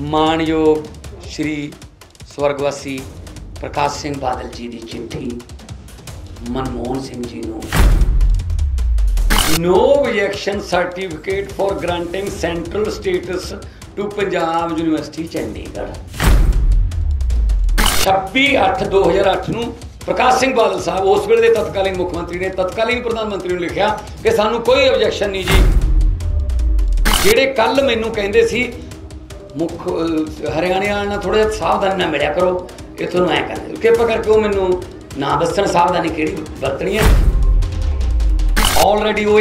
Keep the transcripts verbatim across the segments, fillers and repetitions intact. मानयोग श्री स्वर्गवासी प्रकाश सिंह बादल जी की चिट्ठी मनमोहन सिंह जी को no reaction certificate for granting central status to Punjab university Chandigarh. छब्बी अठ दो हज़ार आठ नूं प्रकाश सिंह बादल साहब उस वेले तत्कालीन मुख्यमंत्री ने तत्कालीन प्रधानमंत्री ने लिखा कि सानू कोई ऑब्जेक्शन नहीं जी। जेडे कल मैनू कहते सी मुख हरियाणा थोड़ा सावधानी ना मिलिया करो, ये थोड़ा ऐ कर कृपा करके वो मैनू ना दसन सावधानी कि बरतनी है। ऑलरेडी वो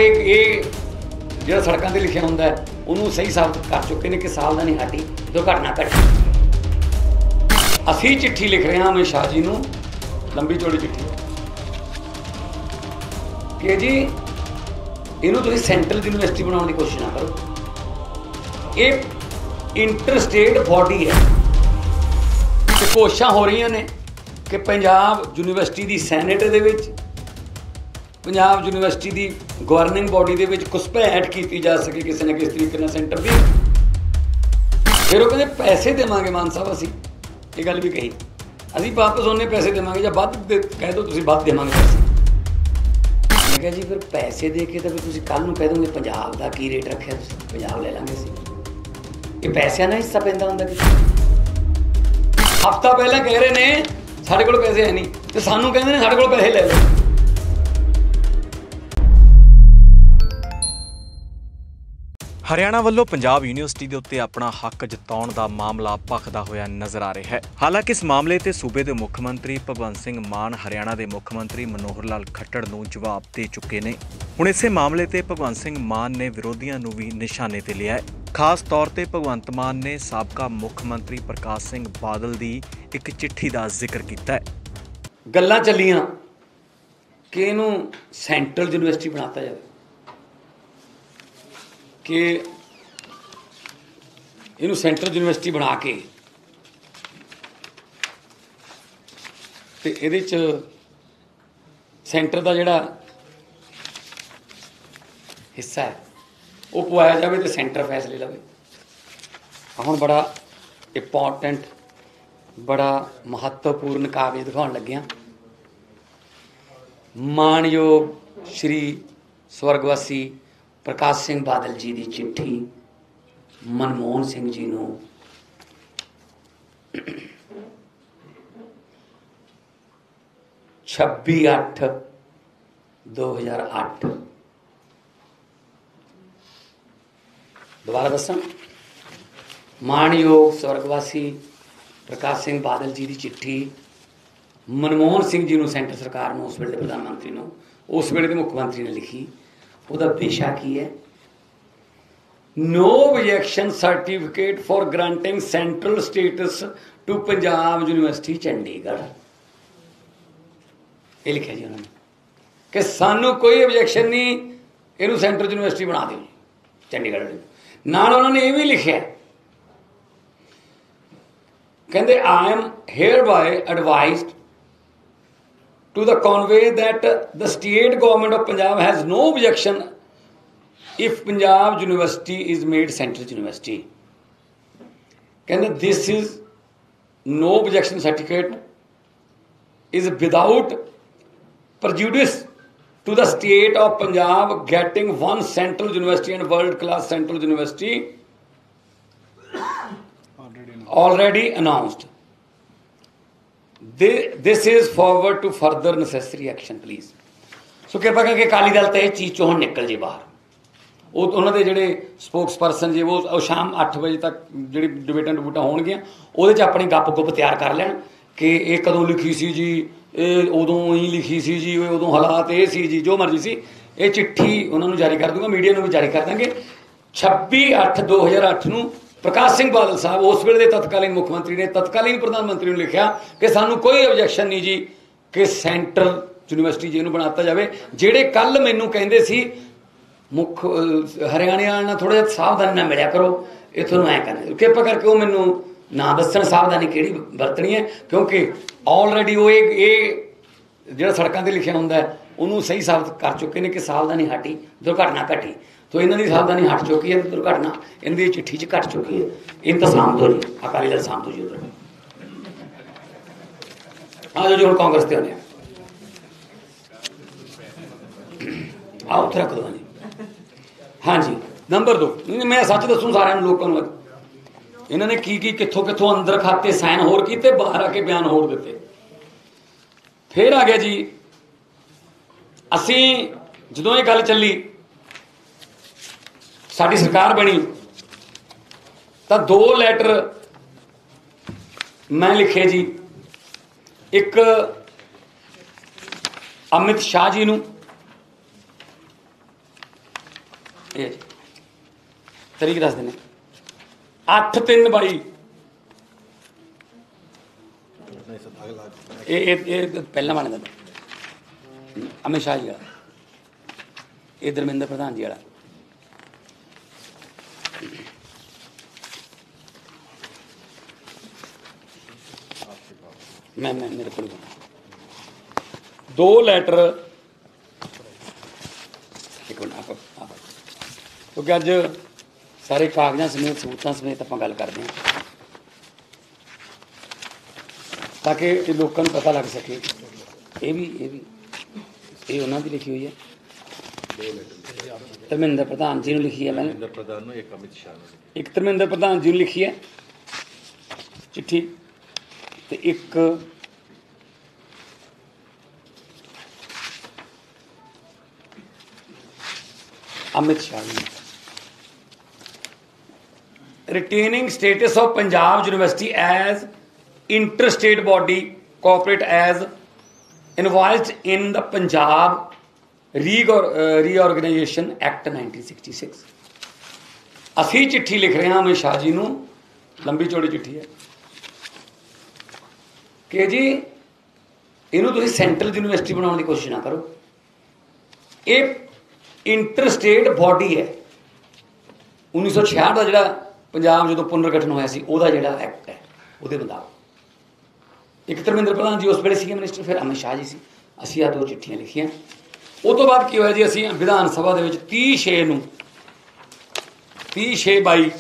जो सड़कों पर लिखा होंगे उन्होंने सही साबित कर चुके हैं कि सावधानी हटी दुर्घटना घटी। असी चिट्ठी लिख रहे हैं अमित शाह जी को, लंबी चौड़ी चिट्ठी कि जी इनू तुसीं सेंट्रल यूनिवर्सिटी बनाने की कोशिश ना करो, इंटरस्टेट बॉडी है। कोशिश हो रही ने कि पंजाब यूनिवर्सिटी की सैनेट दे विच पंजाब यूनिवर्सिटी की गवर्निंग बॉडी के विच घुसपैठ की जा सके किसी न किसी तरीके नाल सेंटर की। फिर वो कहते पैसे देवांगे मान साहब, असी ये गल भी कही अभी वापस उन्हें पैसे देवांगे या वध कह दो तुसीं वध देवांगे पैसे। मैं कहा जी फिर पैसे दे के तो फिर तुसीं कल नूं कह दोगे पंजाब का की रेट रखिया तुसीं पंजाब ले लांगे सी, ये पैसों का हिस्सा पैदा होंगे। हफ्ता पहले कह रहे हैं साढ़े को पैसे है नहीं तो सानू कहते हैं साढ़े को पैसे ले लो। हरियाणा वल्लों पंजाब यूनिवर्सिटी के उत्ते अपना हक जताउण दा मामला भखदा होया नजर आ रहा है। हालांकि इस मामले ते सूबे के मुख्यमंत्री भगवंत सिंह मान हरियाणा के मुख्यमंत्री मनोहर लाल खट्टर नूं जवाब दे चुके ने। हुण इसे मामले ते भगवंत सिंह मान ने विरोधियां नूं भी निशाने ते लिया है। खास तौर पर भगवंत मान ने साबका मुख्यमंत्री प्रकाश सिंह बादल की एक चिट्ठी का जिक्र किया। गल्लां चलियां कि इहनूं सेंट्रल यूनिवर्सिटी बनाता जाए कि इनू सेंट्रल यूनिवर्सिटी बना के ते इहदे च सेंटर का जोड़ा हिस्सा है वो पवाया जाए तो सेंटर फैसले लवे। हम बड़ा इंपॉर्टेंट बड़ा महत्वपूर्ण कागज दिखाने लगे मानयोग श्री स्वर्गवासी प्रकाश सिंह बादल जी की चिट्ठी मनमोहन सिंह जी को छब्बी अठ दो हज़ार आठ। दोबारा दसा मानयोग स्वर्गवासी प्रकाश सिंह बादल जी की चिट्ठी मनमोहन सिंह जी को सेंटर सरकार ने उस वेले प्रधानमंत्री ने उस वेले के मुख्यमंत्री ने लिखी। ਉਹਦਾ ਪੇਸ਼ਾ ਕੀ ਹੈ no reaction certificate for granting central status to Punjab university Chandigarh. ਇਹ ਲਿਖਿਆ ਜੀ ਉਹਨਾਂ ਨੇ ਕਿ ਸਾਨੂੰ ਕੋਈ ऑब्जेक्शन नहीं, ਇਹਨੂੰ सेंट्रल यूनिवर्सिटी बना ਦਿਓ ਜੀ ਚੰਡੀਗੜ੍ਹ ਦੇ ਨਾਲ। ਉਹਨਾਂ ਨੇ ਇਹ ਵੀ ਲਿਖਿਆ ਕਹਿੰਦੇ I am hereby advised to the convey that the state government of Punjab has no objection if Punjab University is made central university. Can this is no objection certificate is without prejudice to the state of Punjab getting one central university and world class central university already announced. already announced this is forward to further necessary action please. So कृपा करके अकाली दल तो यह चीज़ चो हम निकल जे बाहर। उन्होंने जोड़े स्पोक्स परसन जे वो शाम अठ बजे तक जी डिबेटा डिबूटा हो अपनी गप गुप तैयार कर लैन कि यह कदों लिखी सी जी, ये उदों ही लिखी सी जी, उदों हालात ये सी जी, जो मर्जी सी। ये चिट्ठी उन्होंने जारी कर दूंगा, मीडिया में भी जारी कर देंगे। छब्बी अठ दो हज़ार अठ न प्रकाश सिंह बादल साहब उस वेले के तत्कालीन मुख्यमंत्री ने तत्कालीन प्रधानमंत्री ने लिखा कि सानू कोई ऑब्जेक्शन नहीं जी कि सेंट्रल यूनिवर्सिटी जी बनाता जाए। जेडे कल मैनू कहते सी मुख हरियाणा थोड़ा सावधानी ना मिलिया करो, ये थोड़ा ऐ कर कृपा करके वो मैनू ना दसन सावधानी कि बरतनी है क्योंकि ऑलरेडी वो जो सड़कों पर लिखा होंगे उन्होंने सही साबित कर चुके हैं कि सावधानी हटी दुर्घटना घटी। तो इन्हों की सावधानी हट चुकी है, दुर्घटना इनकी चिट्ठी च घट चुकी है, इन तो साम दो जी अकाली दल साम दो जी। उधर आ जाओ जी, हम कांग्रेस से आने आ उत्तर रख दो जी। हाँ जी, नंबर दो, मैं सच दसूँ सारे लोगों को, इन्होंने की की कितों कितों अंदर खाते साइन होर किए, बाहर आके बयान होर दिते। फिर आ गया जी, असी जदों ये गल चली साडी सरकार बनी तो दो लैटर मैं लिखे जी, एक अमित शाह जी नूं तरीक दस देने अठ तीन बाई पहला बने दा अमित शाह जी, ये धर्मेंद्र प्रधान जी वाला। मैं मैं मेरे को दो लैटर एक मिनट आप, क्योंकि अज सारे कागजां समेत सबूतों समेत आप गल करते हैं ताकि लोगों को पता लग सके। ये भी ये भी ये उन्होंने भी लिखी हुई है, धर्मेंद्र प्रधान जी ने लिखी है, मैंने प्रधान एक अमित शाह एक धर्मेंद्र प्रधान जी ने लिखी है चिट्ठी, तो एक Amit Shah. Retaining status of Punjab university as interstate body corporate as involved in the Punjab reorganization act nineteen sixty-six। असी चिट्ठी लिख रहे हैं अमित शाह जी नूं, लंबी चौड़ी चिट्ठी है कि जी इनू तुसीं सेंट्रल यूनिवर्सिटी बनाने की कोशिश ना करो, ये इंटरस्टेट बॉडी है। उन्नीस सौ छियाठ का जिहड़ा पंजाब जदों पुनर्गठन होया सी उहदा जिहड़ा एक्ट है उहदे मुताबिक एक धर्मेंद्र प्रधान जी उस वे सी मिनिस्टर, फिर अमित शाह जी सी। असी आ दो चिट्ठियां लिखिया। उस तो बाद क्या होया जी, असी विधान सभा दे विच तीस छे नूं तीस छे बाई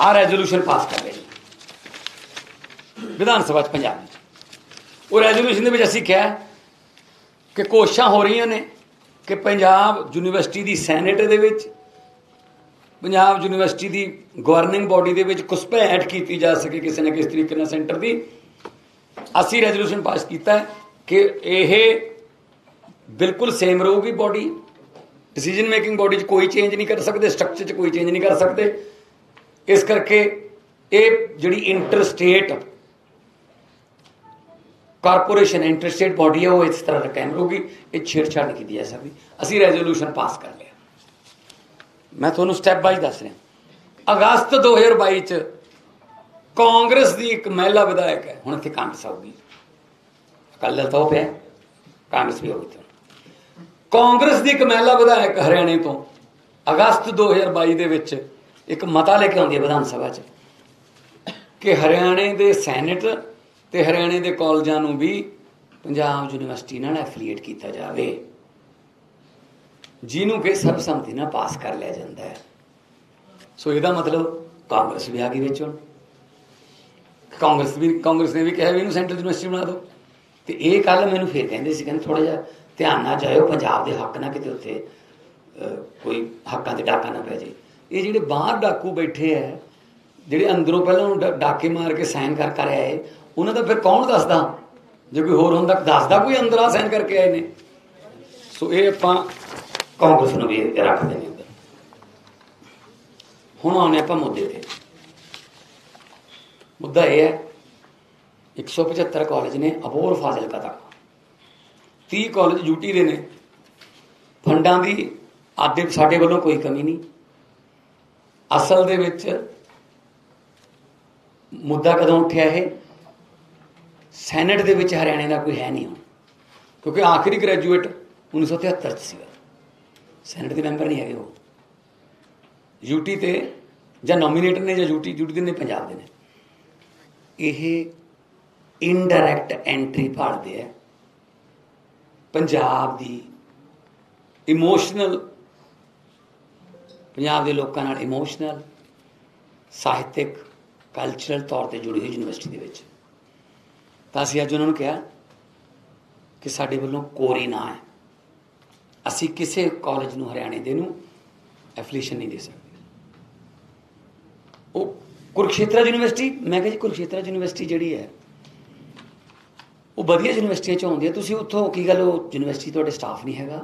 आ रेजोल्यूशन पास कर लिया विधान सभा च पंजाब विच। उस रेजोल्यूशन दे विच असी कहा कि कोशिशां हो रही ने कि पंजाब यूनिवर्सिटी की सैनेट दे विच पंजाब यूनिवर्सिटी की गवर्निंग बॉडी के घुसपैठ की जा सके किसी न किसी तरीके सेंटर की। असी रेजोल्यूशन पास किया कि यह बिल्कुल सेम रहूगी बॉडी, डिसीजन मेकिंग बॉडी कोई चेंज नहीं कर सकते, स्ट्रक्चर कोई चेंज नहीं कर सकते। इस करके ये जिहड़ी इंटरस्टेट कारपोरेशन इंटरस्टेट बॉडी है वो इस तरह का कायम रहूगी, ये छेड़छाड़ नहीं की जा सकती। असी रेजोल्यूशन पास कर लिया। मैं थोनू स्टैप बाई दस रहा। अगस्त दो हज़ार बाई च कांग्रेस की एक महिला विधायक है, हुण इत्थे कांग्रेस आऊगी, अकाली दल तो पे कांग्रेस भी आऊगी। कांग्रेस की एक महिला विधायक हरियाणे तो अगस्त दो हज़ार बाई दे विच एक मता लेके आउंदी है विधान सभा च कि हरियाणे के सैनेट ते हरियाणे के कॉलेजां नूं भी पंजाब यूनिवर्सिटी नाल एफीलीएट किया जाए, जिन्हों के सर्बसम्मति ना पास कर लिया जाता है। सो यदा मतलब कांग्रेस भी आ गई बेच, कांग्रेस भी कांग्रेस ने भी कहा भी इन्हों सेंट्रल यूनिवर्सिटी बना दो। तो ये कल मैं फिर कहते कहते थोड़ा जहा ध्यान ना जाओ पंजाब के हक ना कितने उत्थे कोई हकों से डाका ना पै जाए। ये जिहड़े बाहर डाकू बैठे है जिहड़े अंदरों पहले डाके मार के साइन कर कर आए, उन्हों का फिर कौन दसदा, जो कोई होर होंदा दसदा कोई अंदर आ साइन करके आए ने। सो ये आपां कांग्रेस में भी रख देने। उधर हम आने आप मुद्दे थे। मुद्दा यह है एक सौ पचहत्तर कॉलेज ने अबोर फाजिलका तक, तीस कॉलेज यूटी दे ने, फंडा की आदे साढ़े वालों कोई कमी नहीं। असल दे विच मुद्दा कदों उठा है, सैनेट दे विच हरियाणे का कोई है नहीं हुण, क्योंकि आखिरी ग्रैजुएट उन्नीस सौ तिहत्तर सी, सैनेट के मैंबर नहीं है वो, यूटी तो ज नॉमीनेटर ने जूटी यूटी ने पंजाब के ने। इनडायरैक्ट एंट्री भालते है पंजाब की इमोशनल पंजाब के लोगों नाल इमोशनल साहित्यक कल्चरल तौर पर जुड़ी हुई यूनिवर्सिटी दे विच तां असीं अज उन्होंने कहा कि साडे वल्लों कोरी ना है, असी किसी कॉलेज नूं हरियाणे दे नूं एफिलिएशन नहीं दे सकते। वो कुरुक्षेत्र यूनिवर्सिटी, मैं कहा जी कुरुक्षेत्र यूनिवर्सिटी जिहड़ी है वो वधिया यूनिवर्सिटियां चों आउंदी है, तुसीं उत्थों की गल वो यूनिवर्सिटी तुहाडे स्टाफ नहीं हैगा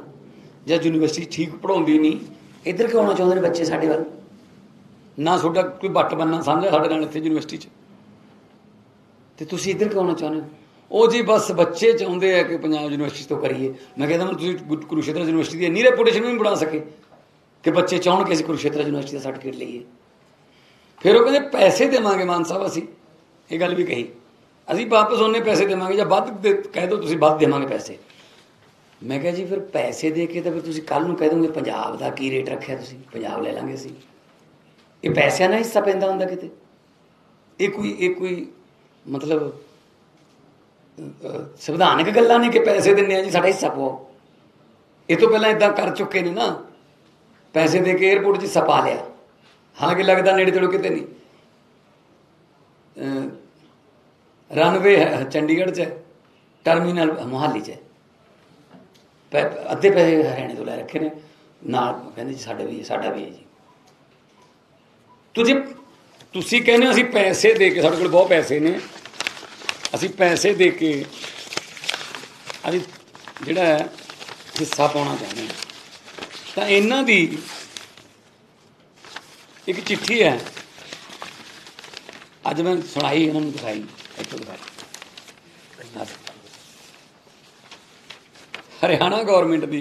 जां यूनिवर्सिटी ठीक पढ़ाउंदी नहीं, इधर क्यों आउणा चाहुंदे ने बच्चे साडे वल, ना सोडा कोई बट बनना समझा साडे नाल इत्थे यूनिवर्सिटी च ते तुसीं इधर क्यों आउणा चाहुंदे हो। ਉਹ जी बस बच्चे चाहते हैं कि पंजाब यूनिवर्सिटी तो करिए। मैं कहता मैं कुरुक्षेत्र यूनिवर्सिटी की इन्नी रेपूटेशन भी नहीं बना सके कि बच्चे चाहन कि असीं कुरुक्षेत्र यूनिवर्सिटी का सर्टिफिकेट लीए। फिर वो कहते पैसे देवांगे मान साहब, असीं ये गल भी कही असीं वापस उन्ने पैसे देवांगे जां वध दे कह दो तुसीं वध देवांगे पैसे। मैं कहा जी फिर पैसे दे के तो फिर तुसीं कल नूं कह दोगे पंजाब का की रेट रखिया तुसीं पंजाब ले लांगे असीं, ये पैसों का हिस्सा पैंदा हुंदा किते, ये कोई ये कोई मतलब संविधानिक गल्लां ने कि पैसे दिंदे आ जी साडा हिस्सा पाओ। ये तो पहले इदां कर चुके ने ना, पैसे दे के एयरपोर्ट च हिस्सा पा लिया, हालांकि लगता नेड़े तेड़े किते नहीं, रनवे है चंडीगढ़ च, टर्मीनल मोहाली च, अद्धे पैसे हरियाणे तो लै रखे ने नाल, कहंदे जी साडा भी साडा भी है जी। तुझे तुसीं कहने असीं पैसे दे के साडे कोल बहुत पैसे ने असी पैसे दे के अभी जोड़ा हिस्सा पाना चाहते हैं, तो इन्हों की एक चिट्ठी है अज मैं सुनाई इन्होंने दिखाई इतों दिखाई। हरियाणा गौरमेंट की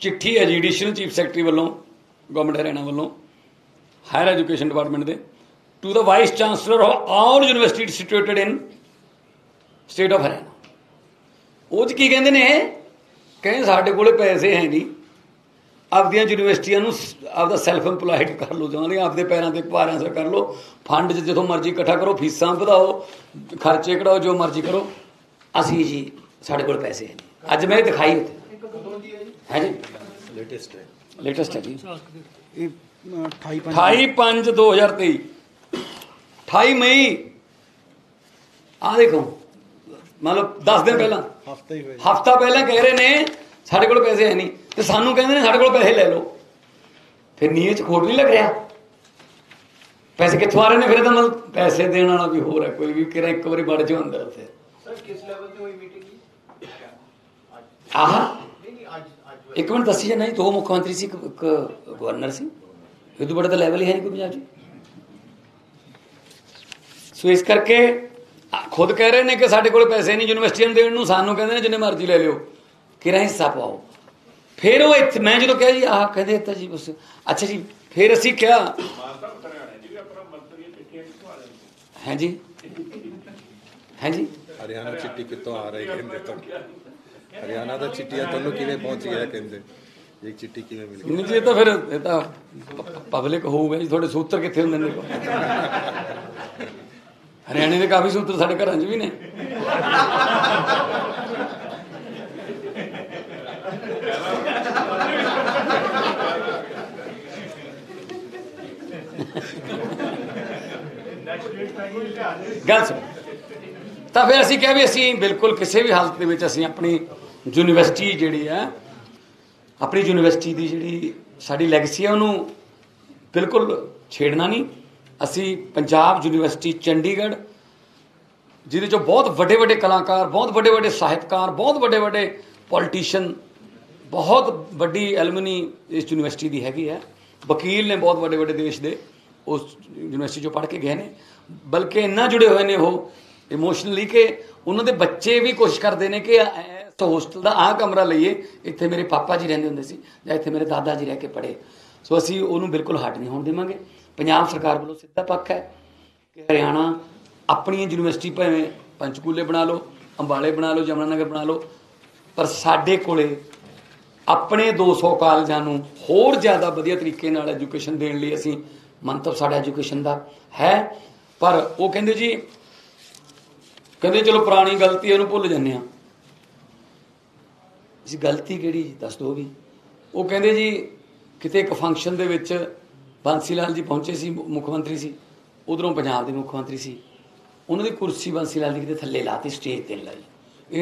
चिट्ठी है जुडिशल चीफ सैकटरी वालों गौरमेंट हरियाणा वालों हायर एजुकेशन डिपार्टमेंट के to the vice chancellor of all universities situated in state of Haryana। ਉਹ ਕੀ ਕਹਿੰਦੇ ਨੇ, ਕਹਿੰਦੇ ਸਾਡੇ ਕੋਲੇ ਪੈਸੇ ਹੈ ਨਹੀਂ, ਆਪਦੀਆਂ ਯੂਨੀਵਰਸਿਟੀਆਂ ਨੂੰ ਆਪਦਾ ਸੈਲਫ ਇੰਪਲੋਇਡ ਕਰ ਲਓ, ਜਾਂਦੇ ਆਪਦੇ ਪੈਰਾਂ ਤੇ ਭਾਰਿਆਂ ਸਰ ਕਰ ਲਓ, ਫੰਡ 'ਚ ਜਦੋਂ ਮਰਜ਼ੀ ਇਕੱਠਾ ਕਰੋ, ਫੀਸਾਂ ਵਧਾਓ, ਖਰਚੇ ਕਢਾਓ, ਜੋ ਮਰਜ਼ੀ ਕਰੋ, ਅਸੀਂ ਜੀ ਸਾਡੇ ਕੋਲ ਪੈਸੇ ਹੈ ਨਹੀਂ। ਅੱਜ ਮੈਂ ਦਿਖਾਈ ਉੱਥੇ ਹੈ ਜੀ ਲੇਟੈਸਟ ਹੈ ਲੇਟੈਸਟ ਹੈ ਜੀ ਇਹ अट्ठाईस पाँच दो हज़ार तेईस अठाई मई आ देखो, मतलब दस दिन पहला हफ्ता पहला कह रहे ने साढ़े को पैसे है नहीं, तो सानू कहते साढ़े को पैसे ले लो। फिर नीए च खोट नहीं लग रहा, पैसे कितों आ रहे हैं, फिर तो मतलब पैसे देने वाला भी हो रहा कोई भी कह रहा एक बार बड़ जो अंदर उसे आह एक मिनट दसी जाना जी। दो मुख्यमंत्री से एक गवर्नर से, ये तो बड़ा तो लैवल ही है नहीं कोई पंजाब जी। सो इस करके खुद कह रहे हैं कि साढ़े को पैसे नहीं यूनिवर्सिटियां देने, सानू कहते जिन्हें मर्जी ले लियो कि हिस्सा पाओ। फिर वो इत मैं जो कहा जी आह कहते तो जी बस अच्छा जी। फिर असी क्या है जी है जी हरियाणा चिट्ठी कितों आ रही है, हरियाणा का चिट्ठिया तुहानू किवें पहुंच गया, कहते एक चिट्ठी किवें मिल गई जी। तो फिर ये तो पब्लिक होगा जी, थोड़े सूत्र कितने होंदे ने हरियाणे के काफ़ी सूत्र साढ़े घर भी ने। गल सुन तो फिर असी कह भी असी बिल्कुल किसी भी हालत में असी अपनी यूनिवर्सिटी जिहड़ी है अपनी यूनिवर्सिटी की जिहड़ी साडी लैगसी है उन्होंने बिल्कुल छेड़ना नहीं। असी पंजाब यूनिवर्सिटी चंडीगढ़ जिहदे चों बहुत वड्डे वड्डे कलाकार, बहुत वड्डे वड्डे साहित्यकार, बहुत वड्डे वड्डे पॉलिटिशियन, बहुत वड्डी एलुमनी इस यूनिवर्सिटी की हैगी है। वकील ने बहुत वड्डे वड्डे देश के दे, उस यूनिवर्सिटी चों पढ़ के गए हैं, बल्कि इन्ना जुड़े हुए हैं वो इमोशनली कि उन्होंने बच्चे भी कोशिश करते हैं कि इस होस्टल का आह कमरा लीए, इत्थे मेरे पापा जी रहिंदे हुंदे सी जां इत्थे मेरे दादा जी रह के पढ़े। सो असी उन्होंने बिल्कुल हट नहीं होण देवांगे। पंजाब सरकार वालों सीधा पक्ष है कि हरियाणा अपनी यूनिवर्सिटी भावें पंचकूले बना लो, अंबाले बना लो, यमुनानगर बना लो, पर साडे कोले अपने दो सौ कॉलेजां नूं होर ज़्यादा वधिया तरीके नाल एजुकेशन देने लिए असीं मंतव साडा एजुकेशन दा है। पर वो कहंदे जी कहंदे चलो पुरानी गलती है उहनूं भुल जांदे आ, ਅਸੀਂ ਗਲਤੀ ਕਿਹੜੀ ਦੱਸ ਦੋ ਵੀ। ਉਹ ਕਹਿੰਦੇ ਜੀ ਕਿਤੇ ਇੱਕ ਫੰਕਸ਼ਨ ਦੇ ਵਿੱਚ ਬਾਂਸੀ ਲਾਲ ਜੀ ਪਹੁੰਚੇ ਸੀ, ਮੁੱਖ ਮੰਤਰੀ ਸੀ, ਉਧਰੋਂ ਪੰਜਾਬ ਦੇ ਮੁੱਖ ਮੰਤਰੀ ਸੀ, ਉਹਨਾਂ ਦੀ ਕੁਰਸੀ ਬਾਂਸੀ ਲਾਲ ਜੀ ਕਿਤੇ ਥੱਲੇ ਲਾਤੀ, ਸਟੇਜ 'ਤੇ ਲਾਈ।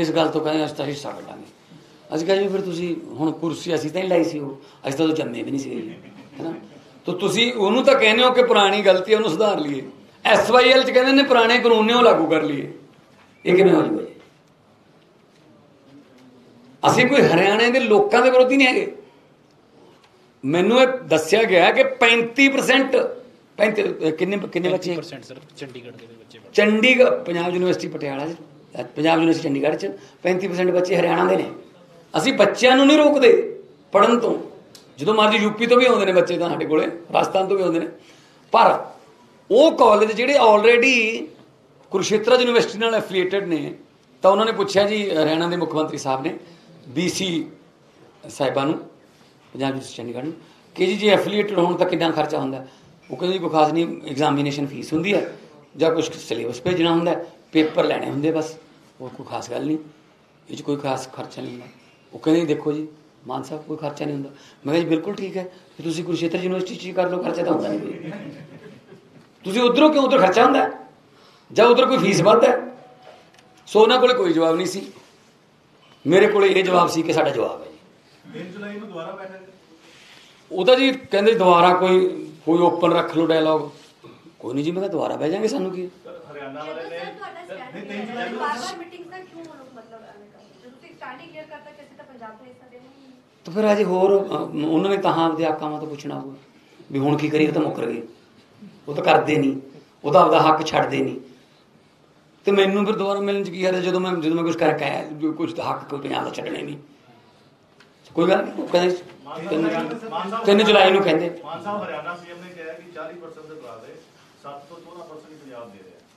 ਇਸ ਗੱਲ ਤੋਂ ਕਹਿੰਦੇ ਅਸੀਂ ਤਾਂ ਹਿੱਸਾ ਕੱਢਾਂਗੇ। ਅਸੀਂ ਕਿਹਾ ਜੀ ਫਿਰ ਤੁਸੀਂ ਹੁਣ ਕੁਰਸੀ ਅਸੀਂ ਤਾਂ ਹੀ ਲਾਈ ਸੀ, ਉਹ ਅਸੀਂ ਤਾਂ ਉਹ ਜੰਮੇ ਵੀ ਨਹੀਂ ਸੀਗੇ, ਹੈ ਨਾ। तो तुसी उन्होंने तो कहने हो कि पुरानी गलती है, उन्होंने सुधार लिए। एस वाई एल कहते हैं पुराने कानून ने लागू कर लिए, ये किमें हो जाए। असं कोई हरियाणा के लोगों के विरोधी नहीं है। मैनू ये दस्या गया कि पैंती परसेंट पैंती किन्ने किन्ने बच्चे चंडीगढ़ चंडीगढ़ पंजाब यूनिवर्सिटी पटियाला पंजाब यूनिवर्सिटी चंडीगढ़ पैंती परसेंट बच्चे हरियाणा के ने। असी बच्चों नहीं रोकते पढ़न तो, जो मर्जी यूपी तो भी आते हैं बच्चे, तो साढ़े को राजस्थान तो भी आते हैं, पर वो कॉलेज जोड़े ऑलरेडी कुरुक्षेत्र यूनिवर्सिटी नाल एफिलिएटेड ने, तो उन्होंने पूछा जी हरियाणा के मुख्यमंत्री साहब ने बी सी साहिबा नूं पंजाब यूनिवर्सिटी चंडीगढ़ कि जी जी एफिलिएटेड होने तक कितना खर्चा होंदा है। वो कहते जी कोई खास नहीं, एग्जामीनेशन फीस होंदी है जां कुछ सिलेबस भेजना होंदा है, पेपर लैने होंदे बस, और कोई खास गल नहीं, कोई खास खर्चा नहीं होंदा। वो कहते देखो जी मान साहब कोई खर्चा नहीं होंदा। मैं बिल्कुल ठीक है कि तुम कुरुक्षेत्र यूनिवर्सिटी कर लो, खर्चा तो होता नहीं, तुम उधरों क्यों उधर खर्चा होंदा जां उधर कोई फीस वध है। सो उन्हां कोल कोई जवाब नहीं सी, मेरे कोल ये जवाब सी कि साडा जवाब है जी। उहदा जी कहंदे दुबारा कोई कोई ओपन रख लो डायलॉग, कोई नहीं जी मैं दुबारा बह जाएंगे, सानू की तो फिर अजे होर उन्होंने तो हाँ आपके आकावां तो पूछना होगा भी हुण की करिए, तो मुकर गए, वो तो करते नहीं, वो तो आपका हक छड्डदे नहीं। तो मैनू फिर दोबारा मिलने की हर जो मैं जो मैं कुछ करके आया, कुछ हक कोई पंजाब का छड्डणे नहीं, कोई गल नहीं। कहते तीन जुलाई नूं कहते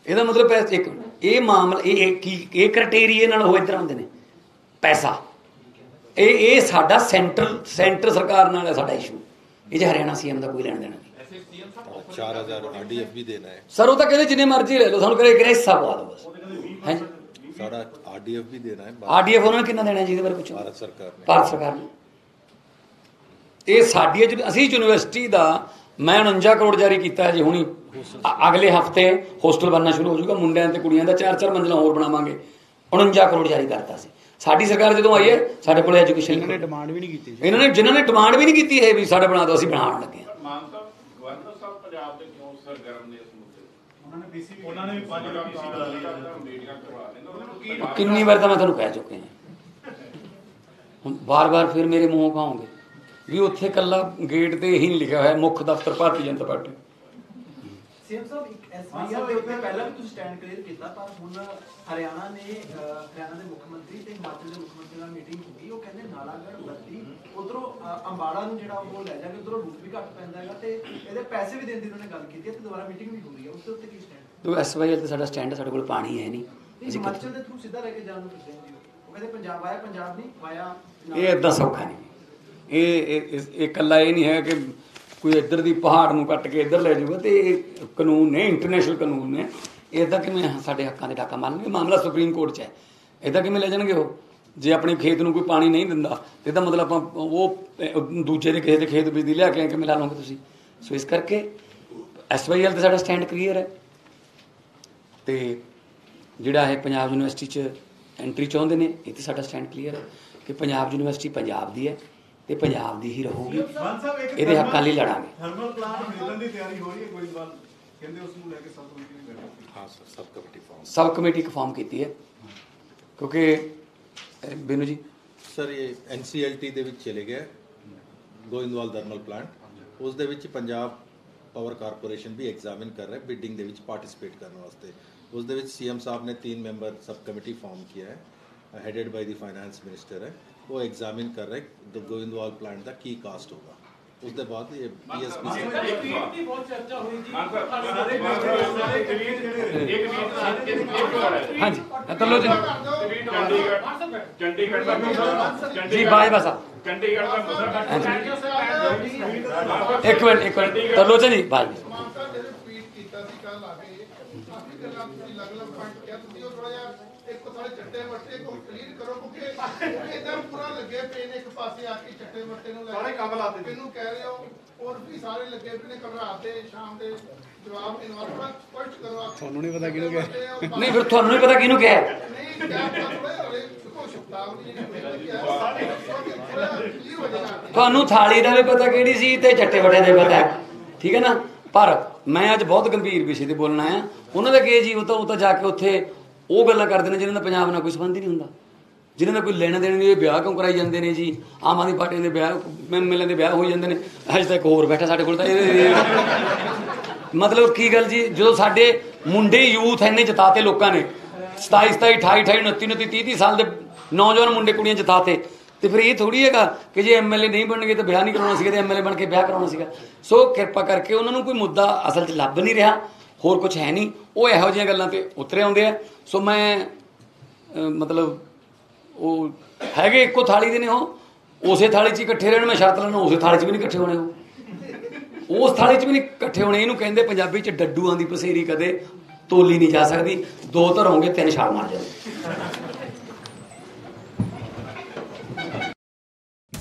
इहदा मतलब एक ये मामला ये क्राइटेरिया नाल हो इधर आउंदे ने पैसा। ये ये साडा सेंट्रल सेंटर सरकार नाल साडा इशू, ये हरियाणा सीएम का कोई लेना देना नहीं। चार हज़ार आरडीएफ भी देना है सर, वो तो कहते जिन्हें मर्जी ले लो, सानू कहे एक हिस्सा पवा दो बस। है जी साडा आरडीएफ भी देना है, आरडीएफ उन्होंने कितना देना है जी, बारे कुछ भारत सरकार ने भारत सरकार ने ये साडी असी यूनिवर्सिटी का मैं उनंजा करोड़ जारी किया जी। हुणी अगले हफ्ते होस्टल बनना शुरू हो जाएगा मुंडियां ते कुड़ियां दा, चार चार मंजिला होर बनावांगे। उनंजा करोड़ जारी करता सी ਸਾਡੀ ਸਰਕਾਰ ਜਦੋਂ ਆਈ ਹੈ ਸਾਡੇ ਕੋਲ ਐਜੂਕੇਸ਼ਨ ਇਹਨਾਂ ਨੇ ਡਿਮਾਂਡ ਵੀ ਨਹੀਂ ਕੀਤੀ ਜੀ, ਇਹਨਾਂ ਨੇ ਜਿਨ੍ਹਾਂ ਨੇ ਡਿਮਾਂਡ ਵੀ ਨਹੀਂ ਕੀਤੀ ਹੈ ਵੀ ਸਾਡੇ ਬਣਾ ਦਿਓ, ਅਸੀਂ ਬਣਾਉਣ ਲੱਗੇ ਹਾਂ। ਮਾਨ ਸਾਹਿਬ ਗਵਰਨਰ ਸਾਹਿਬ ਪੰਜਾਬ ਦੇ ਕਿਉਂ ਸਰਗਰਮ ਨੇ ਇਸ ਮੁੱਦੇ ਉਹਨਾਂ ਨੇ ਬੀਸੀ ਉਹਨਾਂ ਨੇ ਪੰਜ ਲੱਖ ਬੀਸੀ ਦਾ ਮੀਟਿੰਗਾਂ ਕਰਵਾ ਲੈਂਦੇ ਉਹਨਾਂ ਨੂੰ ਕੀ ਕਿੰਨੀ ਵਾਰ ਤਾਂ ਮੈਂ ਤੁਹਾਨੂੰ ਕਹਿ ਚੁੱਕੇ ਹਾਂ, ਹੁਣ ਵਾਰ-ਵਾਰ ਫਿਰ ਮੇਰੇ ਮੂੰਹੋਂ ਕਹਾਂਗੇ ਵੀ ਉੱਥੇ ਕੱਲਾ ਗੇਟ ਤੇ ਹੀ ਲਿਖਿਆ ਹੋਇਆ ਮੁੱਖ ਦਫ਼ਤਰ ਭਾਰਤੀ ਜਨਤਾ ਪਾਰਟੀ। ਸੀਐਮ ਸਾਹਿਬ ਇੱਕ ਐਸਵੀਆਰ ਦੇ ਉੱਤੇ ਪਹਿਲਾਂ ਵੀ ਤੁਸੀਂ ਸਟੈਂਡ ਕਲੀਅਰ ਕੀਤਾ, ਪਰ ਹੁਣ ਹਰਿਆਣਾ ਨੇ ਹਰਿਆਣਾ ਦੇ ਮੁੱਖ ਮੰਤਰੀ ਤੇ ਹਿਮਾਚਲ ਦੇ ਮੁੱਖ ਮੰਤਰੀ ਨਾਲ ਮੀਟਿੰਗ ਹੋਈ, ਉਹ ਕਹਿੰਦੇ ਨਾਲਾਗੜ੍ਹ ਬੱਤੀ ਉਧਰੋਂ ਅੰਬਾਲਾ ਨੂੰ ਜਿਹੜਾ ਉਹ ਲੈ ਜਾਗੇ, ਉਧਰੋਂ ਰੂਟ ਵੀ ਘੱਟ ਪੈਂਦਾ ਹੈਗਾ ਤੇ ਇਹਦੇ ਪੈਸੇ ਵੀ ਦੇਣ ਦੀ ਉਹਨੇ ਗੱਲ ਕੀਤੀ ਹੈ, ਤੇ ਦੁਬਾਰਾ ਮੀਟਿੰਗ ਵੀ ਹੋਈ ਹੈ, ਉਸ ਦੇ ਉੱਤੇ ਕੀ ਸਟੈਂਡ? ਤੋਂ ਐਸਵੀਆਰ ਤੇ ਸਾਡਾ ਸਟੈਂਡ ਸਾਡੇ ਕੋਲ ਪਾਣੀ ਹੈ ਨਹੀਂ, ਹਿਮਾਚਲ ਦੇ ਥਰੂ ਸਿੱਧਾ ਲੈ ਕੇ ਜਾਣ ਨੂੰ ਕਰਦੇ ਜੀ, ਉਹ ਕਹਿੰਦੇ ਪੰਜਾਬ ਆਇਆ ਪੰਜਾਬ ਨਹੀਂ ਵਾਇਆ। ਇਹ ਇਦਾਂ ਸੌਖਾ ਨਹੀਂ, ਇਹ ਇਹ ਇਕੱਲਾ ਇਹ ਨਹੀਂ ਹੈ ਕਿ कोई इधर की पहाड़ में कट के इधर लै जाऊगा, तो ये कानून ने इंटरनेशनल कानून ने इदा कि मैं साढ़े हकों के डाका मारन। मामला सुप्रीम कोर्ट च है, इदा कि ले जाएंगे वो जे अपने खेत में कोई पानी नहीं दिता, तो यदा मतलब आप वो दूजे के किसी के खेत बिजली लिया के मिला लोगे तुम। सो इस करके एस वाई एल तो साढ़ा स्टैंड क्लीयर है, तो जोड़ा है पंजाब यूनिवर्सिटी एंट्री चाहते हैं ये तो साढ़ा स्टैंड क्लीयर है कि पंजाब यूनिवर्सिटी पंजाब की है, ਤੇ ਪੰਜਾਬ ਦੀ ਹੀ ਰਹੂਗੀ, ਇਹਦੇ ਹੱਕਾਂ ਲਈ ਲੜਾਂਗੇ। ਥਰਮਲ ਪਲਾਂਟ ਮਿਲਣ ਦੀ ਤਿਆਰੀ ਹੋ ਰਹੀ ਹੈ, ਕੋਈ ਗੱਲ ਕਹਿੰਦੇ ਉਸ ਨੂੰ ਲੈ ਕੇ ਸਭ ਕਮੇਟੀ ਨੇ ਬੈਠੀ। ਹਾਂ ਸਰ ਸਭ ਕਮੇਟੀ ਫਾਰਮ ਸਭ ਕਮੇਟੀ ਫਾਰਮ ਕੀਤੀ ਹੈ, ਕਿਉਂਕਿ ਬੀਨੂ ਜੀ ਸਰ ਇਹ ਐਨਸੀਐਲਟੀ ਦੇ ਵਿੱਚ ਚਲੇ ਗਿਆ ਗੋਇੰਦਵਾਲ ਥਰਮਲ ਪਲਾਂਟ, ਉਸ ਦੇ ਵਿੱਚ ਪੰਜਾਬ ਪਾਵਰ ਕਾਰਪੋਰੇਸ਼ਨ ਵੀ ਐਗਜ਼ਾਮਿਨ ਕਰ ਰਿਹਾ ਬਿਡਿੰਗ ਦੇ ਵਿੱਚ ਪਾਰਟਿਸਿਪੇਟ ਕਰਨ ਵਾਸਤੇ। ਉਸ ਦੇ ਵਿੱਚ ਸੀਐਮ ਸਾਹਿਬ ਨੇ तीन ਮੈਂਬਰ ਸਬ ਕਮੇਟੀ ਫਾਰਮ ਕੀਤਾ ਹੈ, headed by the finance minister ਹੈ, वो एग्जामिन कर रहे गोविंदवाल प्लांट का की कास्ट होगा। उसके बाद ये चंडीगढ़ नहीं फिर थानू नहीं पता किनू कहा, थाली का भी पता केड़ी सी ते चट्टे वटे का पता है, ठीक है ना। पर मैं अज बहुत गंभीर विषय से बोलना है। उन्होंने कहा जी वो तो जाके उत्थे वो गल्लां करदे ने जिन्हां दा पंजाब नाल कोई संबंध ही नहीं हुंदा, जिन्हां दा कोई लेना देना नहीं। ब्याह क्यों कराई जाते हैं जी, आम आदमी पार्टी के ब्याह एम एल ए के ब्याह हो जाते हैं। अज तक होर बैठा साढ़े कोल, मतलब की गल जी, जो साडे मुंडे यूथ इन्ने जिताते लोगों ने, सताई सताई अठाई अठाई उनती उनती तीह तीह साल के नौजवान मुंडे कुड़ियाँ जिताते। तो फिर ये थोड़ी है कि जे एम एल ए नहीं बन गए तो ब्याह नहीं करवाना सीगा, एम एल ए बन के ब्याह करवाना सीगा। सो कृपा करके उन्होंने कोई मुद्दा असल च लभ नहीं रहा, होर कुछ है नहीं, वो इहो जिहियां गल्लां ते उतरे आउंदे आ। सो मैं आ, मतलब वो हैगे इक्को थाली दे ने, हो उसे थाली च इकट्ठे रहण। मैं शर्त लाना उस थाली च भी नहीं इकट्ठे होने, हो उस थाली च भी नहीं इकट्ठे होने। इनू कहंदे पंजाबी च डड्डूआं दी पसेरी कदे तोली नहीं जा सकदी, दो तर होंगे तीन छाल मार जाए।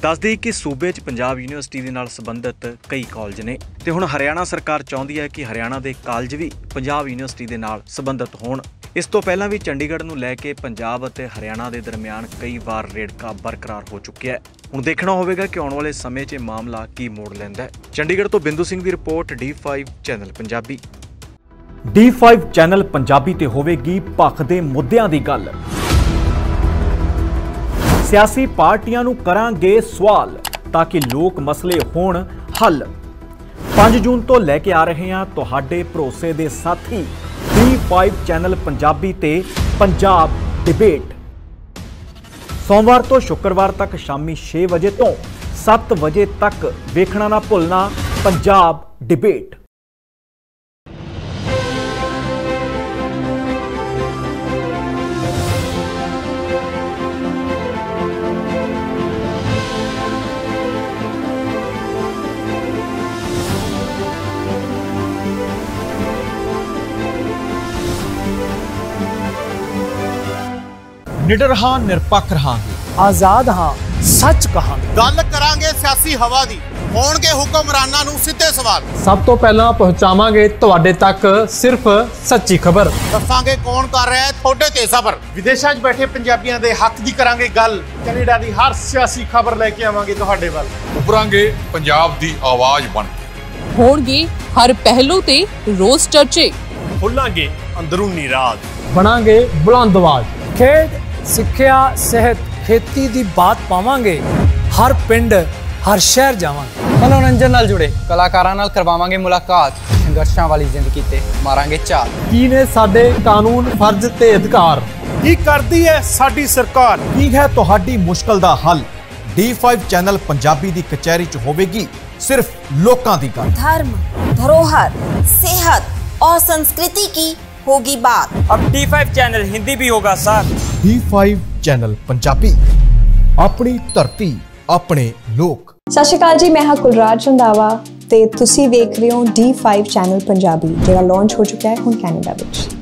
दस दें कि सूबे च पंजाब यूनिवर्सिटी के नाल संबंधित कई कॉलेज ने, ते हुण हरियाणा सरकार चाहुंदी है कि हरियाणा के कॉलेज भी पंजाब यूनिवर्सिटी के नाल संबंधित होण। इस तो पहला भी चंडीगढ़ नूं लै के पंजाब अते हरियाणा के दरम्यान कई बार रेड़का बरकरार हो चुकी है। हुण देखना होवेगा कि आने वाले समय च मामला की मोड़ लैंदा है। चंडीगढ़ तो बिंदु सिंह की report, D five channel Punjabi. D five channel Punjabi ते होवेगी पक्ष दे मुद्दिआं दी गल, सियासी पार्टियां नूं करांगे सवाल ताकि लोक मसले होण हल। पाँच जून तो लैके आ रहे हैं तुहाडे भरोसे दे साथी डी फाइव चैनल पंजाबी ते पंजाब डिबेट। सोमवार तो शुक्रवार तक शामी छे बजे तो सात बजे तक वेखना ना भुलना पंजाब डिबेट। निडर हां, निरपक्ष रहांगे, आजाद हां, सच कहांगे, गल करांगे सियासी हवा दी, होणगे हुक्मरानां नूं सीधे सवाल। सब तो पहला पहुंचावांगे तुहाडे तक सिर्फ सच्ची खबर, दस्सांगे कौन कर रहा है थोड़े ते सबर। विदेशां 'च बैठे पंजाबियां दे हक दी करांगे गल, कनेडा दी हर सियासी खबर लेके आवांगे तुहाडे वल। उभरांगे पंजाब दी आवाज बन के, होणगे हर पहलू ते रोज चर्चे, खोलांगे अंदरूनी राज, बनांगे बुलंदवाज। खेत, सिक्ख्या, सेहत, खेती दी बात पावांगे, हर पिंड हर शहर जावांगे। मनोरंजन नाल जुड़े कलाकारां नाल करवावांगे मुलाकात, संघर्षां वाली जिंदगी ते मारांगे चाल। की ने साडे कानून, फर्ज ते अधिकार, की करदी है साडी सरकार, की है तुहाडी मुश्किल दा हल। डी फाइव चैनल पंजाबी दी कचहरी च होवेगी सिर्फ लोकां दी गल। धर्म, धरोहर, सेहत और संस्कृति की होगी बात। अब डी फाइव चैनल हिंदी भी होगा sir. D five channel Punjabi, अपनी धरती, अपने लोग। सत श्री अकाल जी, मैं हां कुलराज रंधावा ते तुसी देख रहे हो डी फाइव चैनल पंजाबी, जेड़ा लॉन्च हो चुका है हुण कैनेडा विच।